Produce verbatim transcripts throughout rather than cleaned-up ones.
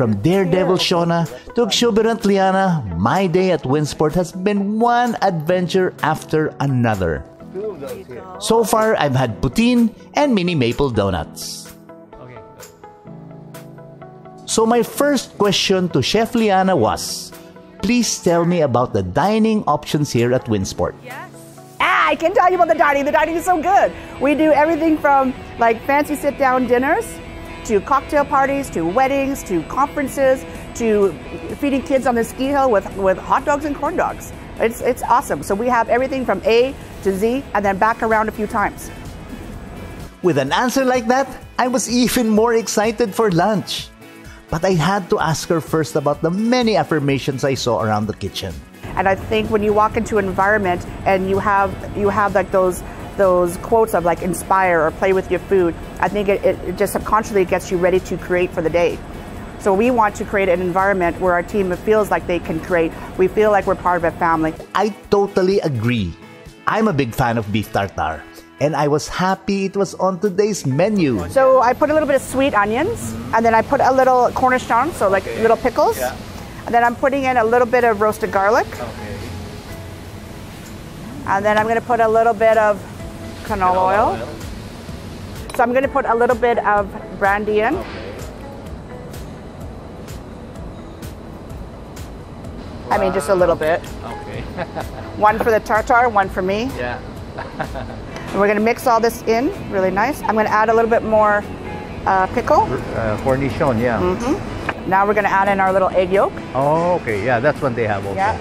From Daredevil Shona to exuberant Liana, my day at Winsport has been one adventure after another. So far, I've had poutine and mini maple donuts. So my first question to Chef Liana was, please tell me about the dining options here at Winsport. Yes. Ah, I can tell you about the dining. The dining is so good. We do everything from like fancy sit-down dinners, to cocktail parties, to weddings, to conferences, to feeding kids on the ski hill with, with hot dogs and corn dogs. It's, it's awesome. So we have everything from A to Z and then back around a few times. With an answer like that, I was even more excited for lunch. But I had to ask her first about the many affirmations I saw around the kitchen. And I think when you walk into an environment and you have, you have like those those quotes of like inspire or play with your food, I think it, it just subconsciously gets you ready to create for the day. So we want to create an environment where our team feels like they can create. We feel like we're part of a family. I totally agree. I'm a big fan of beef tartare, and I was happy it was on today's menu. So I put a little bit of sweet onions, and then I put a little cornerstone, so like okay. little pickles. Yeah. And then I'm putting in a little bit of roasted garlic. Okay. And then I'm gonna put a little bit of canola oil. oil. So I'm going to put a little bit of brandy in. Okay. Wow. I mean, just a little bit. Okay. One for the tartare, one for me. Yeah. And we're going to mix all this in really nice. I'm going to add a little bit more uh, pickle. Uh, cornichon, yeah. Mm-hmm. Now we're going to add in our little egg yolk. Oh, okay. Yeah, that's what they have also. Yeah.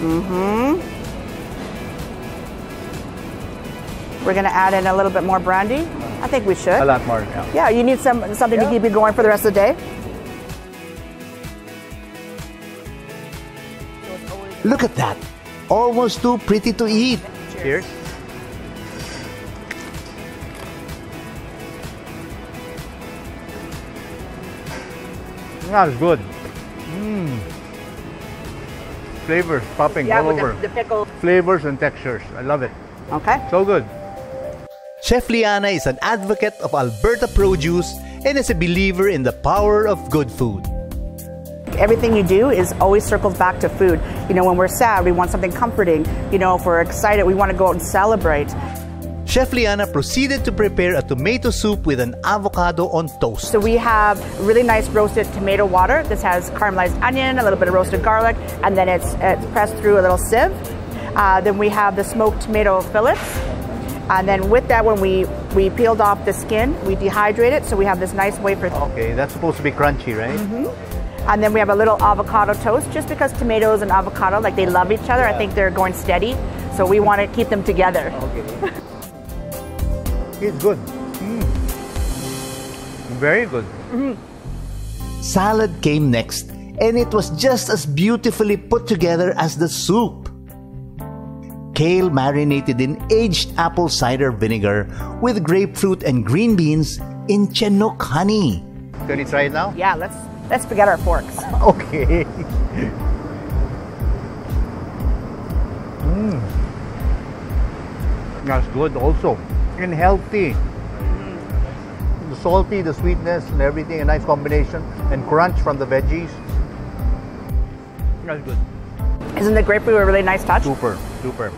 Mm-hmm. We're gonna add in a little bit more brandy. I think we should. A lot more, yeah. Yeah, you need some something yeah. to keep you going for the rest of the day. Look at that. Almost too pretty to eat. Cheers. That's good. Mmm. Flavors popping yeah, all over. The, the pickle. Flavors and textures. I love it. Okay. So good. Chef Liana is an advocate of Alberta produce and is a believer in the power of good food. Everything you do is always circles back to food. You know, when we're sad, we want something comforting. You know, if we're excited, we want to go out and celebrate. Chef Liana proceeded to prepare a tomato soup with an avocado on toast. So we have really nice roasted tomato water. This has caramelized onion, a little bit of roasted garlic, and then it's, it's pressed through a little sieve. Uh, then we have the smoked tomato fillets. And then with that, when we, we peeled off the skin, we dehydrate it, so we have this nice wafer. Okay, that's supposed to be crunchy, right? Mm-hmm. And then we have a little avocado toast, just because tomatoes and avocado, like they love each other. Yeah. I think they're going steady, so we want to keep them together. Okay. It's good. Mm. Very good. Mm-hmm. Salad came next, and it was just as beautifully put together as the soup. Kale marinated in aged apple cider vinegar with grapefruit and green beans in Chinook honey. Can you try it now? Yeah, let's let's forget our forks. Okay. Mm. That's good also. And healthy. The salty, the sweetness and everything, a nice combination, and crunch from the veggies. That's good. Isn't the grapefruit a really nice touch? Super, super.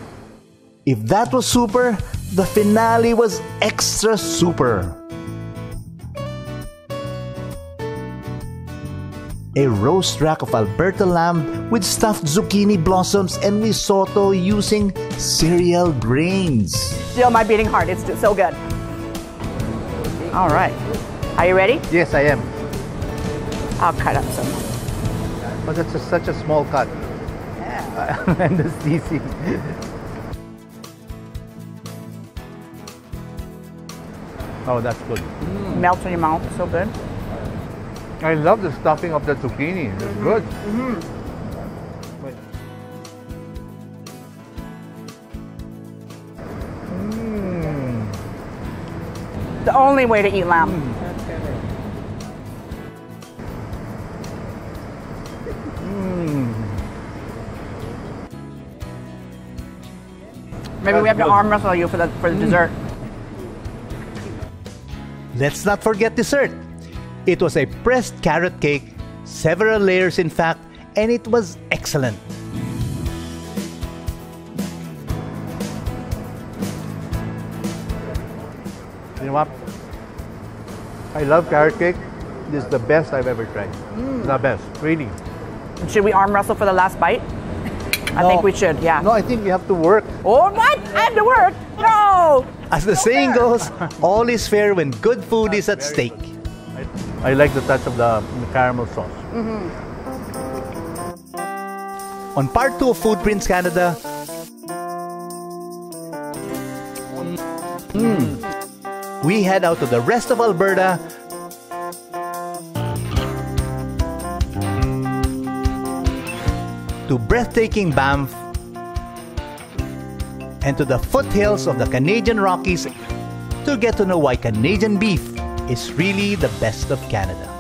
If that was super, the finale was extra super. A roast rack of Alberta lamb with stuffed zucchini blossoms and risotto using cereal grains. Still my beating heart, it's so good. All right, are you ready? Yes, I am. I'll cut up some. But it's just such a small cut. Yeah. And it's easy. Oh, that's good. Mm. Melts in your mouth, so good. I love the stuffing of the zucchini. It's mm-hmm. good. Mm-hmm. Mm. The only way to eat lamb. Mm. Maybe That's we have good. to arm wrestle you for the for the mm. dessert. Let's not forget dessert. It was a pressed carrot cake, several layers in fact, and it was excellent. You know what? I love carrot cake. This is the best I've ever tried. Mm. The best, really. Should we arm wrestle for the last bite? I no. think we should, yeah. No, I think we have to work. Oh, what? I have to work? No! As the no saying fair. goes, all is fair when good food That's is at stake. Good. I, I like the touch of the, the caramel sauce. Mm-hmm. On part two of Food Prints Canada, mm. we head out to the rest of Alberta. To breathtaking Banff and to the foothills of the Canadian Rockies to get to know why Canadian beef is really the best of Canada.